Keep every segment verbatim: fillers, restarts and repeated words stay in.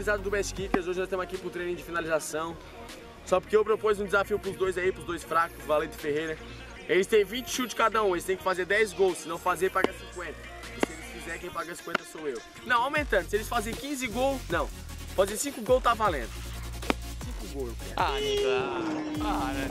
gurizada do Best Kickers, hoje nós estamos aqui pro treininho de finalização. Só porque eu propus um desafio pros dois aí, pros dois fracos, Valente e Ferreira. Eles têm vinte chutes cada um, eles têm que fazer dez gols, se não fazer paga cinquenta. E se eles fizerem, quem paga cinquenta sou eu. Não, aumentando, se eles fazerem quinze gols, não. Fazer cinco gols tá valendo. cinco gols, cara. Ah, Nico, para, né?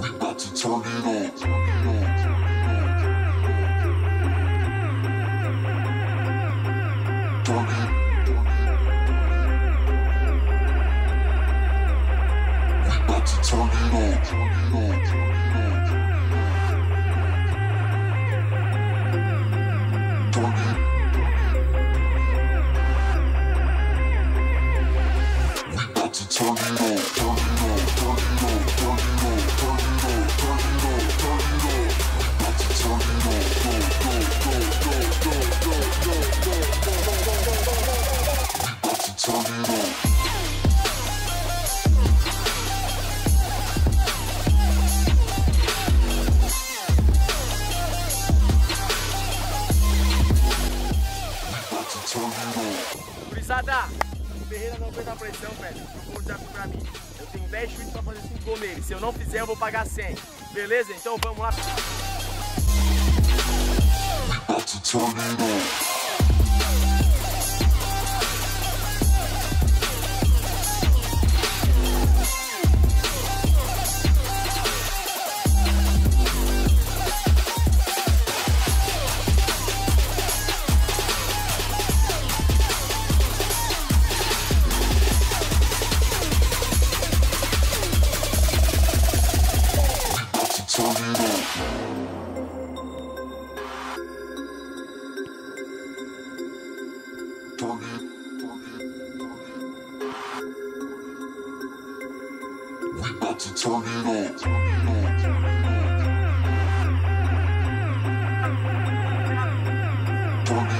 We got to turn it on. Curizada, o Ferreira não aguenta a pressão, velho. Procura um desafio pra mim. Eu tenho dez chutes pra fazer cinco gols nele. Se eu não fizer, eu vou pagar cem. Beleza? Então vamos lá. Turn it on, turn it on, turn it on. Turn it,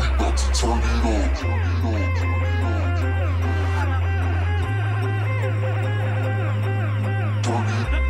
we got to turn it on, turn it on, turn it on, turn it on. Turn it.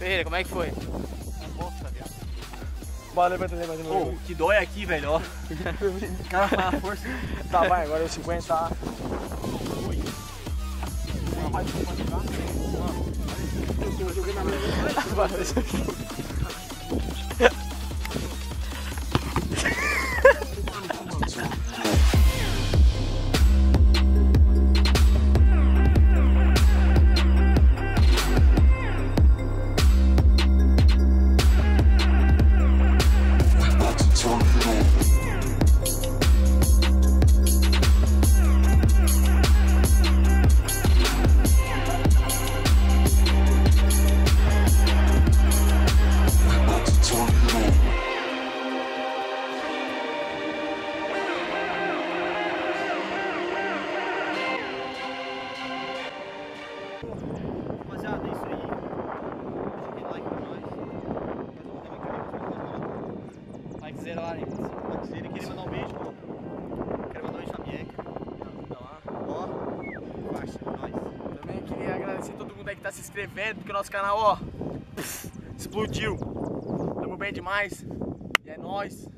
Ferreira, como é que foi? Nossa, viado. Bora, levanta, levanta. Pô, que dói aqui, velho, ó. Cara, a força. Tá, vai, agora os cinquenta. Oi. Vai, eu joguei na mesa. Rapaziada, é isso aí. Deixa aquele like pra nós. Mas like zero lá, hein? Like zero e queria mandar um beijo, pô. Quero mandar um beijo pra Mieca. Tá lá. Ó. Baixa, nós. Também queria agradecer a todo mundo aí que tá se inscrevendo, porque o nosso canal, ó, explodiu. Tamo bem demais. E é nóis.